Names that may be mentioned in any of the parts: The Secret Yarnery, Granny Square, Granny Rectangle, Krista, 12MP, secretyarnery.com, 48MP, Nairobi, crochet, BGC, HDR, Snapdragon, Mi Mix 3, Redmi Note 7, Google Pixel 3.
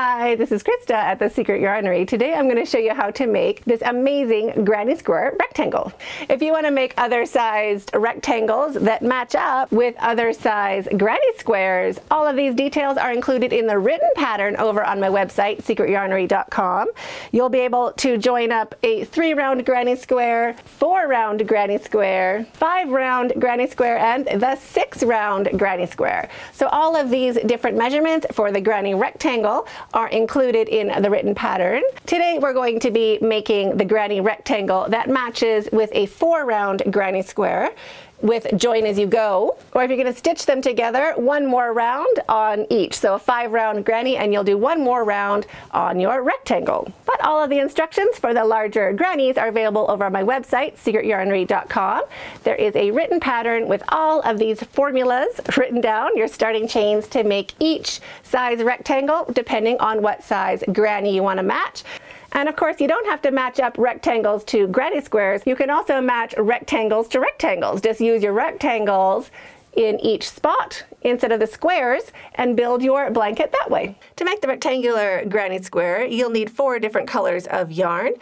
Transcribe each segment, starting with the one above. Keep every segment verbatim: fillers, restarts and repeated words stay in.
Hi, this is Krista at The Secret Yarnery. Today I'm going to show you how to make this amazing granny square rectangle. If you want to make other sized rectangles that match up with other size granny squares, all of these details are included in the written pattern over on my website, secret yarnery dot com. You'll be able to join up a three round granny square, four round granny square, five round granny square, and the six round granny square. So all of these different measurements for the granny rectangle are included in the written pattern. Today we're going to be making the granny rectangle that matches with a four round granny square with join as you go, or if you're going to stitch them together, one more round on each. So a five round granny and you'll do one more round on your rectangle. But all of the instructions for the larger grannies are available over on my website, secret yarnery dot com. There is a written pattern with all of these formulas written down, your starting chains to make each size rectangle depending on what size granny you want to match. And of course, you don't have to match up rectangles to granny squares. You can also match rectangles to rectangles. Just use your rectangles in each spot instead of the squares and build your blanket that way. To make the rectangular granny square, you'll need four different colors of yarn.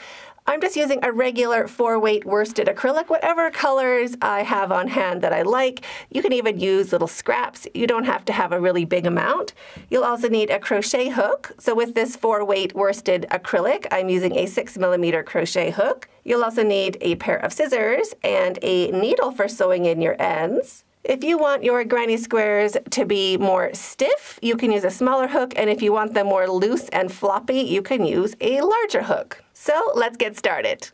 I'm just using a regular four weight worsted acrylic, whatever colors I have on hand that I like. You can even use little scraps. You don't have to have a really big amount. You'll also need a crochet hook. So with this four weight worsted acrylic, I'm using a six millimeter crochet hook. You'll also need a pair of scissors and a needle for sewing in your ends. If you want your granny squares to be more stiff, you can use a smaller hook, and if you want them more loose and floppy, you can use a larger hook. So let's get started.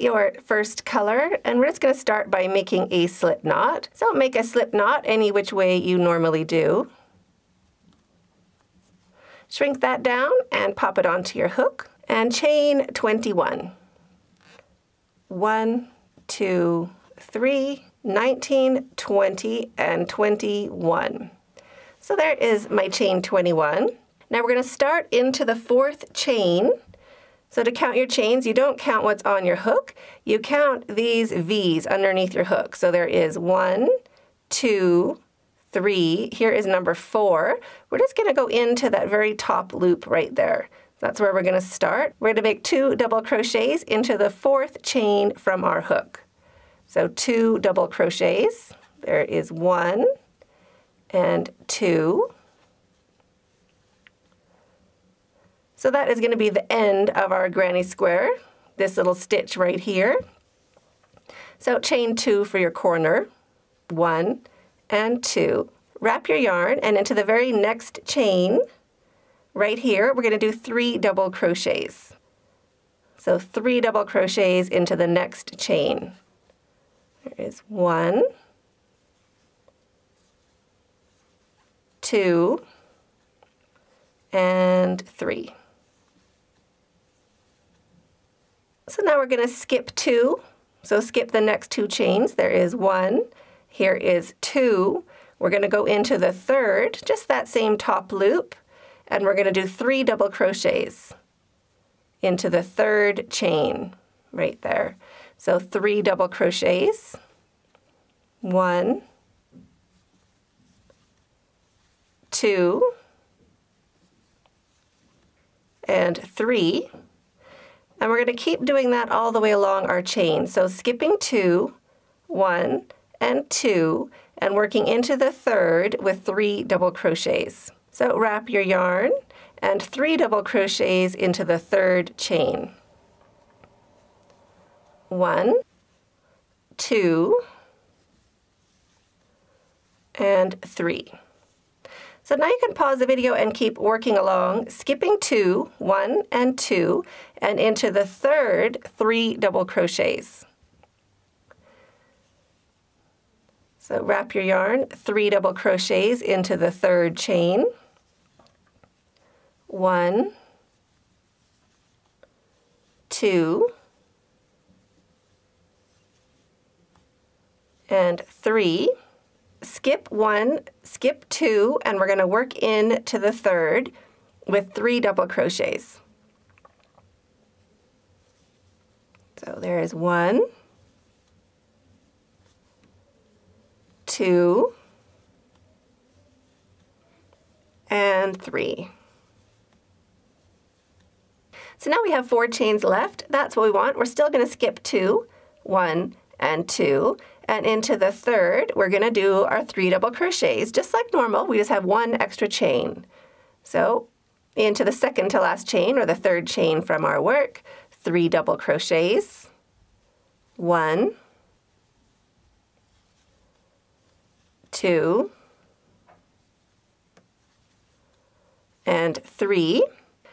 Your first color, and we're just going to start by making a slip knot. So make a slip knot any which way you normally do. Shrink that down and pop it onto your hook and chain twenty-one. one, two, three, nineteen, twenty, and twenty-one. So there is my chain twenty-one. Now we're going to start into the fourth chain. So to count your chains, you don't count what's on your hook, you count these V's underneath your hook. So there is one, two, three, here is number four. We're just gonna go into that very top loop right there. That's where we're gonna start. We're gonna make two double crochets into the fourth chain from our hook. So two double crochets, there is one and two. So that is going to be the end of our granny square, this little stitch right here. So chain two for your corner, one and two. Wrap your yarn, and into the very next chain right here, we're going to do three double crochets. So three double crochets into the next chain. There is one, two, and three. So now we're going to skip two, so skip the next two chains. There is one, here is two. We're going to go into the third, just that same top loop, and we're going to do three double crochets into the third chain right there. So three double crochets, one, two, and three. And we're going to keep doing that all the way along our chain. So skipping two, one, and two, and working into the third with three double crochets. So wrap your yarn and three double crochets into the third chain. One, two, and three. So now you can pause the video and keep working along, skipping two, one and two, and into the third, three double crochets. So wrap your yarn, three double crochets into the third chain. One, two, and three. skip one, skip two, and we're going to work in to the third with three double crochets. So there is one, two, and three. So now we have four chains left. That's what we want. We're still going to skip two, one, and two, and into the third we're going to do our three double crochets just like normal. We just have one extra chain. So into the second to last chain, or the third chain from our work, three double crochets, one, two, and three.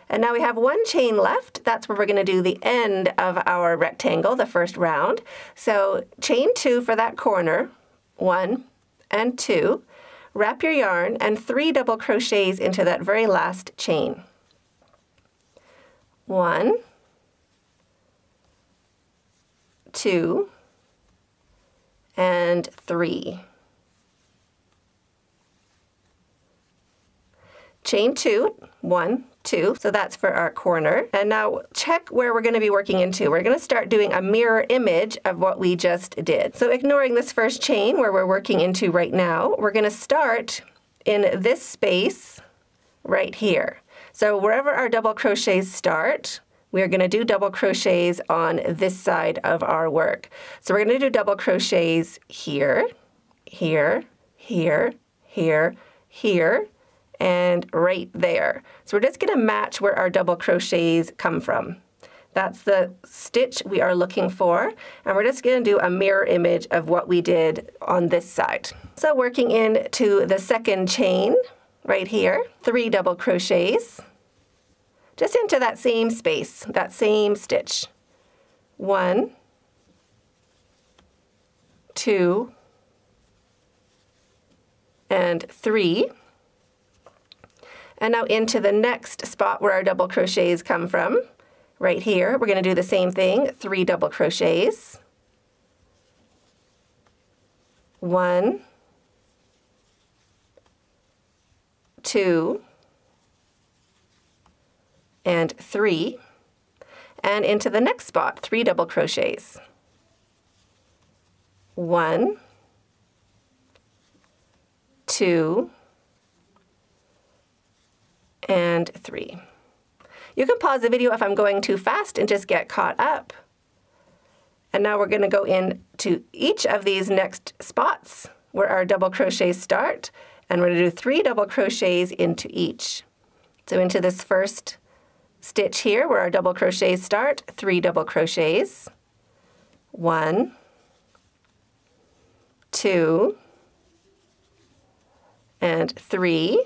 And now we have one chain left. That's where we're going to do the end of our rectangle, the first round. So chain two for that corner, one and two, wrap your yarn, and three double crochets into that very last chain. One, two, and three. Chain two, one, two, so that's for our corner. And now check where we're going to be working into. We're going to start doing a mirror image of what we just did. So ignoring this first chain where we're working into right now, we're going to start in this space right here. So wherever our double crochets start, we're going to do double crochets on this side of our work. So we're going to do double crochets here, here, here, here, here, and right there. So we're just going to match where our double crochets come from. That's the stitch we are looking for, and we're just going to do a mirror image of what we did on this side. So working into the second chain right here, three double crochets, just into that same space, that same stitch. One, two, and three. And now into the next spot where our double crochets come from, right here, we're going to do the same thing, three double crochets, one, two, and three, and into the next spot, three double crochets, one, two, and three. You can pause the video if I'm going too fast and just get caught up. And now we're going to go into each of these next spots where our double crochets start, and we're going to do three double crochets into each. So into this first stitch here where our double crochets start, three double crochets, one, two, and three.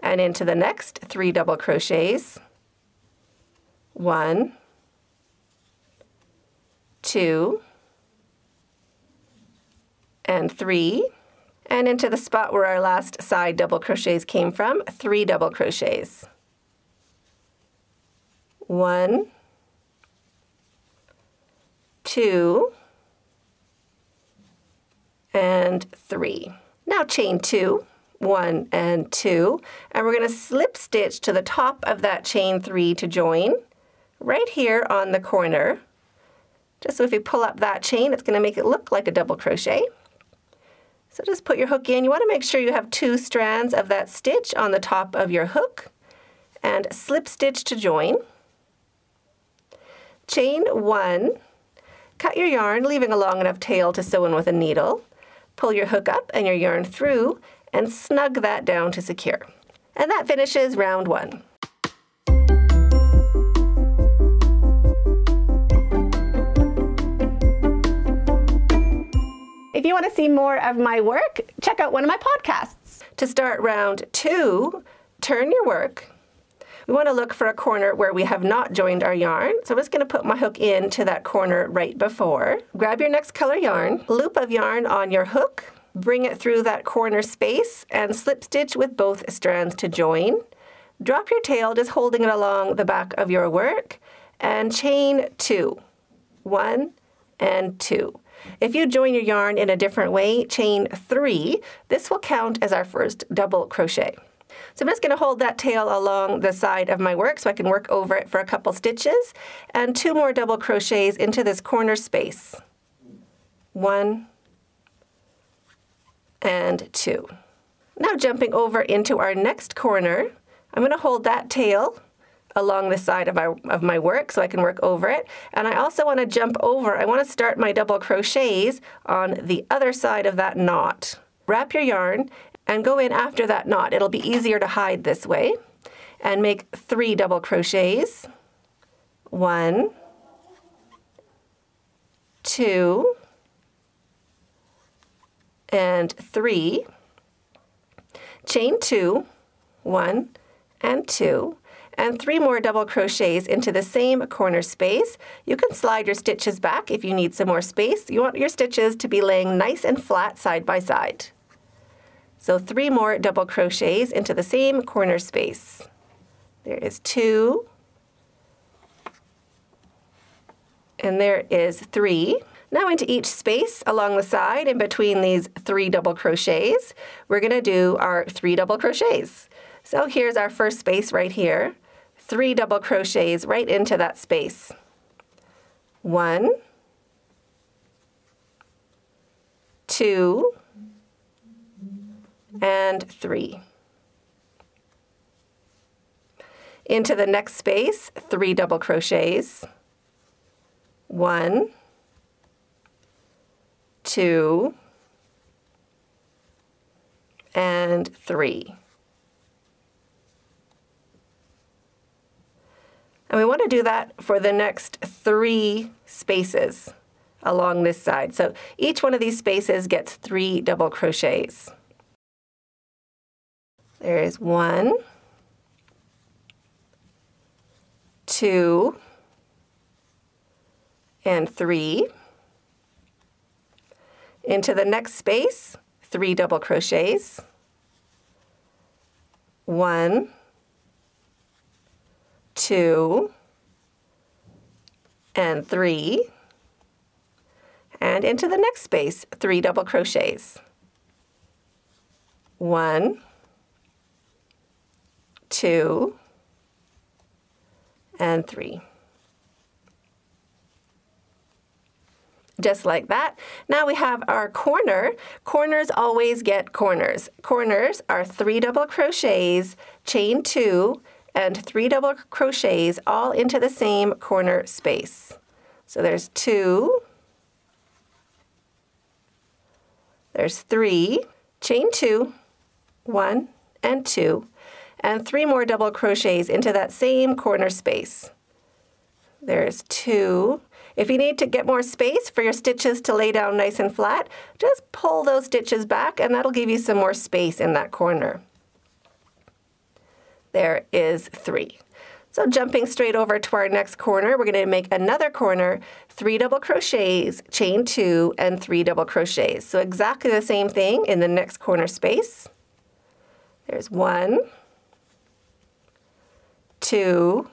And into the next, three double crochets, one, two, and three. And into the spot where our last side double crochets came from, three double crochets, one, two, and three. Now chain two, one and two, and we're going to slip stitch to the top of that chain three to join right here on the corner. Just so if you pull up that chain, it's going to make it look like a double crochet. So just put your hook in. You want to make sure you have two strands of that stitch on the top of your hook, and slip stitch to join. Chain one, cut your yarn, leaving a long enough tail to sew in with a needle. Pull your hook up and your yarn through, and snug that down to secure. And that finishes round one. If you want to see more of my work, check out one of my podcasts. To start round two, turn your work. We want to look for a corner where we have not joined our yarn, so I'm just going to put my hook into that corner right before. Grab your next color yarn, loop of yarn on your hook, bring it through that corner space, and slip stitch with both strands to join. Drop your tail, just holding it along the back of your work, and chain two, one and two. If you join your yarn in a different way, chain three. This will count as our first double crochet. So I'm just going to hold that tail along the side of my work so I can work over it for a couple stitches, and two more double crochets into this corner space. One and two. Now jumping over into our next corner, I'm going to hold that tail along the side of my, of my work so I can work over it. And I also want to jump over, I want to start my double crochets on the other side of that knot. Wrap your yarn and go in after that knot. It'll be easier to hide this way. And make three double crochets. One, two, and three. Chain two, one, and two, and three more double crochets into the same corner space. You can slide your stitches back if you need some more space. You want your stitches to be laying nice and flat side by side. So three more double crochets into the same corner space. There is two, and there is three. Now into each space along the side and between these three double crochets, we're going to do our three double crochets. So here's our first space right here. Three double crochets right into that space. One, two, and three. Into the next space, three double crochets. One, two, and three. And we want to do that for the next three spaces along this side. So each one of these spaces gets three double crochets. There is one, two, and three. Into the next space, three double crochets. One, two, and three. And into the next space, three double crochets. One, two, and three. Just like that. Now we have our corner. Corners always get corners. Corners are three double crochets, chain two, and three double crochets all into the same corner space. So there's two, there's three, chain two, one, and two, and three more double crochets into that same corner space. There's two. If you need to get more space for your stitches to lay down nice and flat, just pull those stitches back and that'll give you some more space in that corner. There is three. So jumping straight over to our next corner, we're going to make another corner, three double crochets, chain two, and three double crochets. So exactly the same thing in the next corner space. There's one, two,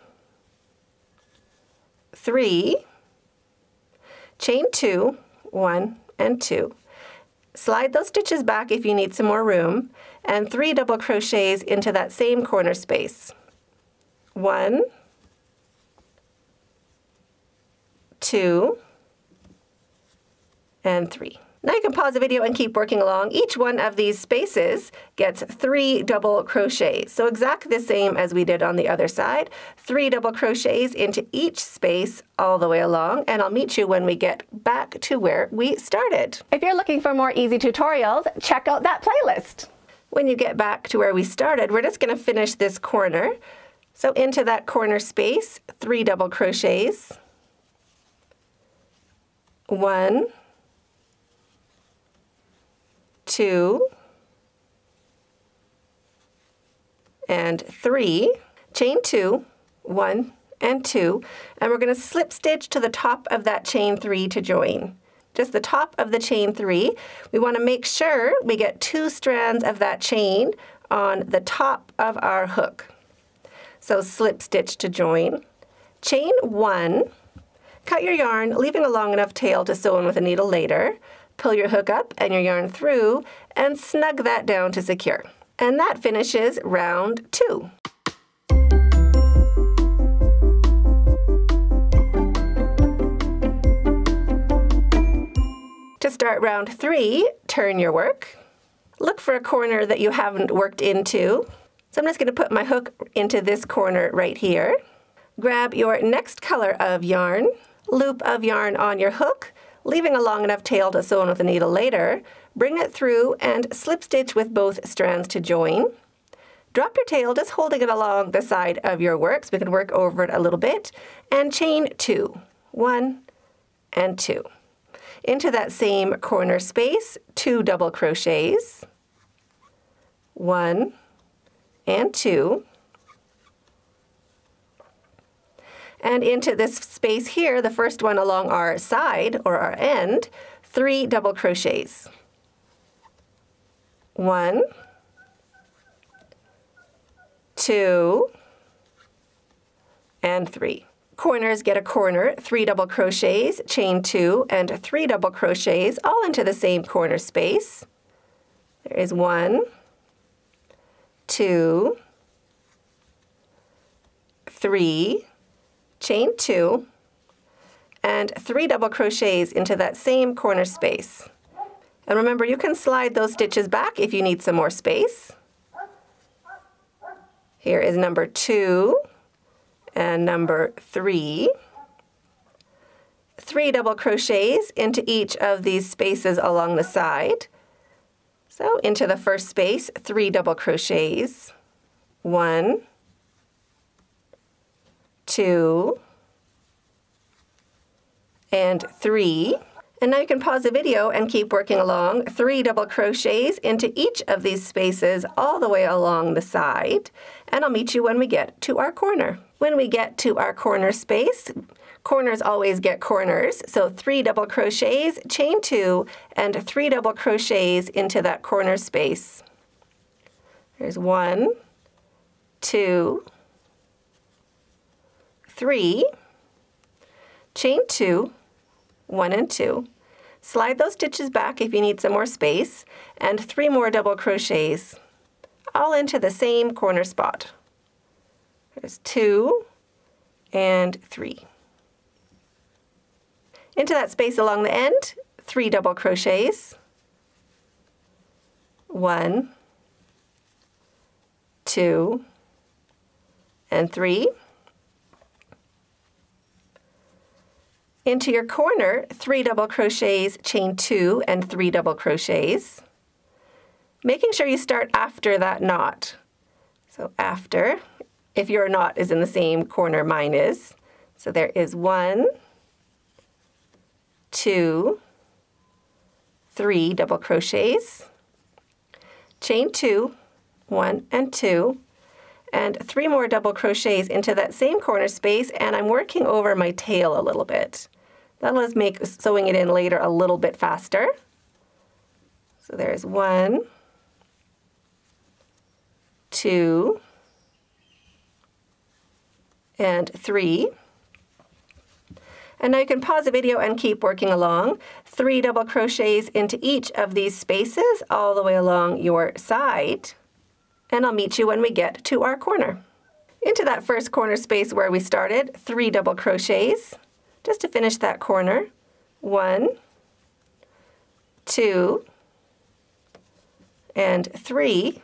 three, chain two, one, and two. Slide those stitches back if you need some more room, and three double crochets into that same corner space. One, two, and three. Now you can pause the video and keep working along. Each one of these spaces gets three double crochets. So exactly the same as we did on the other side. Three double crochets into each space all the way along, and I'll meet you when we get back to where we started. If you're looking for more easy tutorials, check out that playlist. When you get back to where we started, we're just going to finish this corner. So into that corner space, three double crochets. One, two, and three, chain two, one, and two, and we're going to slip stitch to the top of that chain three to join. Just the top of the chain three. We want to make sure we get two strands of that chain on the top of our hook. So slip stitch to join, chain one, Cut your yarn, leaving a long enough tail to sew in with a needle later. Pull your hook up and your yarn through, and snug that down to secure. And that finishes round two. To start round three, turn your work. Look for a corner that you haven't worked into. So I'm just going to put my hook into this corner right here. Grab your next color of yarn, loop of yarn on your hook, leaving a long enough tail to sew in with a needle later, bring it through and slip stitch with both strands to join. Drop your tail, just holding it along the side of your work so we can work over it a little bit, and chain two, one and two. Into that same corner space, two double crochets, one and two, and into this space here, the first one along our side or our end, three double crochets. One, two, and three. Corners get a corner, three double crochets, chain two, and three double crochets, all into the same corner space. There is one, two, three, chain two, and three double crochets into that same corner space. And remember, you can slide those stitches back if you need some more space. Here is number two and number three. Three double crochets into each of these spaces along the side. So into the first space, three double crochets, one, two, and three. And now you can pause the video and keep working along. Three double crochets into each of these spaces all the way along the side. And I'll meet you when we get to our corner. When we get to our corner space, corners always get corners. So three double crochets, chain two, and three double crochets into that corner space. There's one, two, three, chain two, one and two. Slide those stitches back if you need some more space, and three more double crochets, all into the same corner spot. There's two and three. Into that space along the end, three double crochets, one, two, and three. Into your corner, three double crochets, chain two, and three double crochets, making sure you start after that knot. So after, if your knot is in the same corner mine is. So there is one, two, three double crochets, chain two, one and two, and three more double crochets into that same corner space, and I'm working over my tail a little bit. That'll just make sewing it in later a little bit faster. So there's one, two, and three. And now you can pause the video and keep working along. Three double crochets into each of these spaces all the way along your side. And I'll meet you when we get to our corner. Into that first corner space where we started, three double crochets, just to finish that corner. One, two, and three.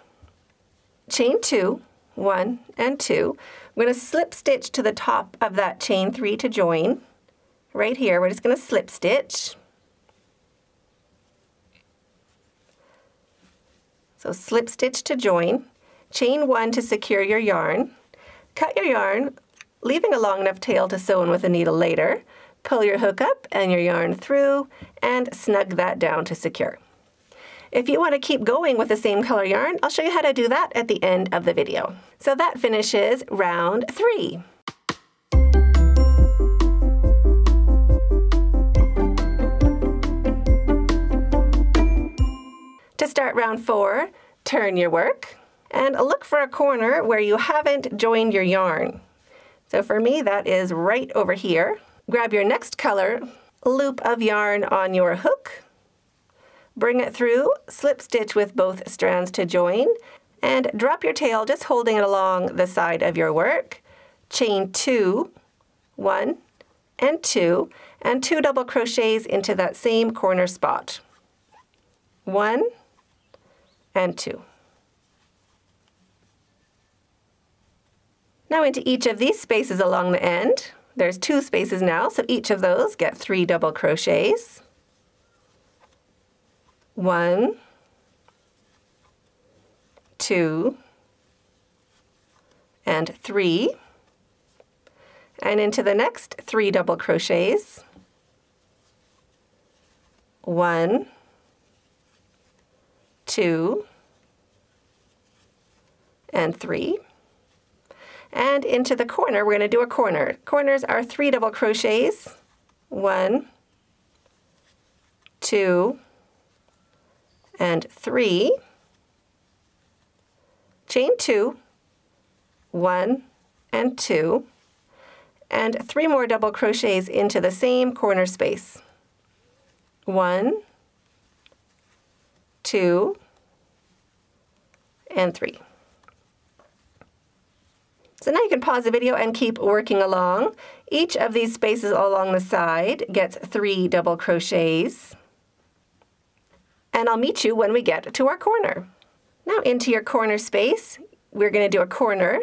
Chain two, one, and two. We're gonna slip stitch to the top of that chain three to join. Right here, we're just gonna slip stitch. So slip stitch to join. Chain one to secure your yarn. Cut your yarn, leaving a long enough tail to sew in with a needle later. Pull your hook up and your yarn through, and snug that down to secure. If you want to keep going with the same color yarn, I'll show you how to do that at the end of the video. So that finishes round three. To start round four, turn your work and look for a corner where you haven't joined your yarn. So for me, that is right over here. Grab your next color, loop of yarn on your hook, bring it through, slip stitch with both strands to join, and drop your tail, just holding it along the side of your work. Chain two, one, and two, and two double crochets into that same corner spot. One, and two. Now into each of these spaces along the end, there's two spaces now, so each of those get three double crochets. One, two, and three. And into the next three double crochets. One, two, and three. And into the corner, we're going to do a corner. Corners are three double crochets, one, two, and three. Chain two, one, and two, and three more double crochets into the same corner space. One, two, and three. So now you can pause the video and keep working along. Each of these spaces along the side gets three double crochets. And I'll meet you when we get to our corner. Now into your corner space, we're going to do a corner.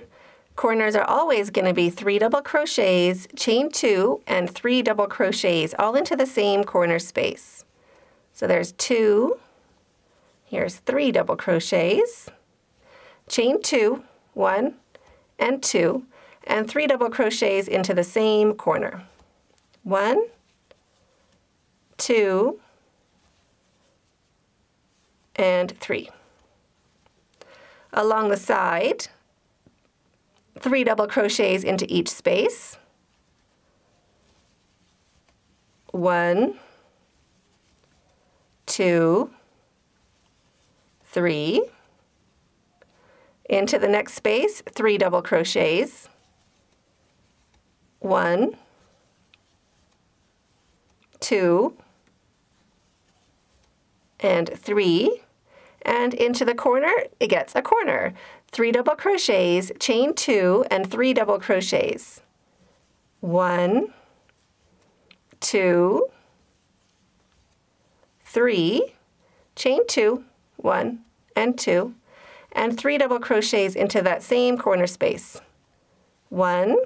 Corners are always going to be three double crochets, chain two, and three double crochets, all into the same corner space. So there's two, here's three double crochets, chain two, one, and two, and three double crochets into the same corner. One, two, and three. Along the side, three double crochets into each space. One, two, three. Into the next space, three double crochets. One, two, and three. And into the corner, it gets a corner. Three double crochets, chain two, and three double crochets. One, two, three, chain two, one, and two, and three double crochets into that same corner space. One,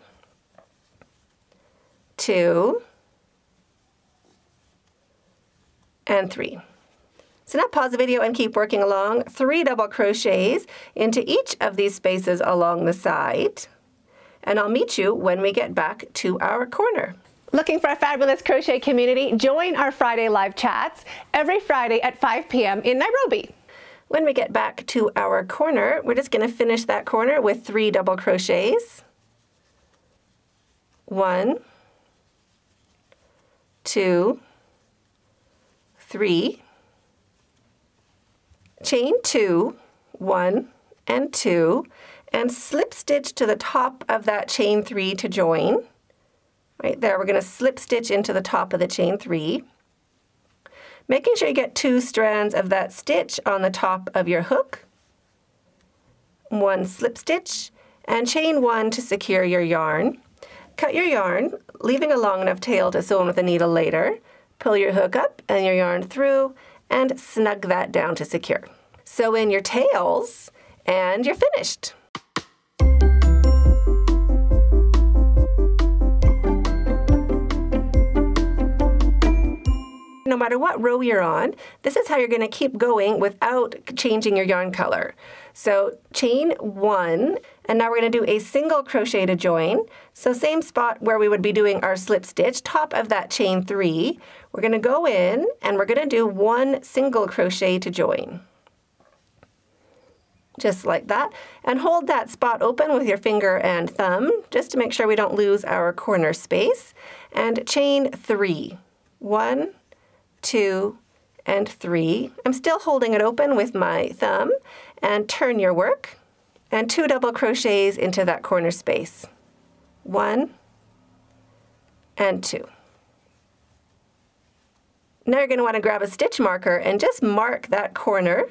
two, and three. So now pause the video and keep working along. Three double crochets into each of these spaces along the side. And I'll meet you when we get back to our corner. Looking for a fabulous crochet community? Join our Friday live chats every Friday at five p m in Nairobi. When we get back to our corner, we're just going to finish that corner with three double crochets. One, two, three. Chain two, one, and two, and slip stitch to the top of that chain three to join. Right there, we're going to slip stitch into the top of the chain three. Making sure you get two strands of that stitch on the top of your hook. One slip stitch, and chain one to secure your yarn. Cut your yarn, leaving a long enough tail to sew in with a needle later. Pull your hook up and your yarn through, and snug that down to secure. Sew in your tails, and you're finished. No matter what row you're on, this is how you're going to keep going without changing your yarn color. So chain one, and now we're going to do a single crochet to join. So same spot where we would be doing our slip stitch, top of that chain three. We're going to go in and we're going to do one single crochet to join. Just like that, and hold that spot open with your finger and thumb just to make sure we don't lose our corner space, and chain three. One, two, and three. I'm still holding it open with my thumb, and turn your work, and two double crochets into that corner space. One, and two. Now you're going to want to grab a stitch marker and just mark that corner,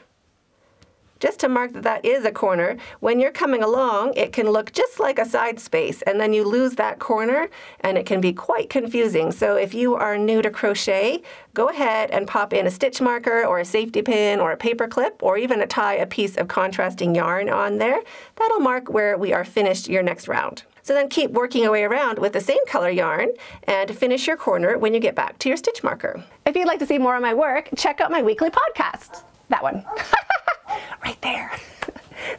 just to mark that that is a corner. When you're coming along, it can look just like a side space, and then you lose that corner, and it can be quite confusing. So if you are new to crochet, go ahead and pop in a stitch marker or a safety pin or a paper clip, or even a tie a piece of contrasting yarn on there. That'll mark where we are finished your next round. So then keep working your way around with the same color yarn and finish your corner when you get back to your stitch marker. If you'd like to see more of my work, check out my weekly podcast. That one. Right there.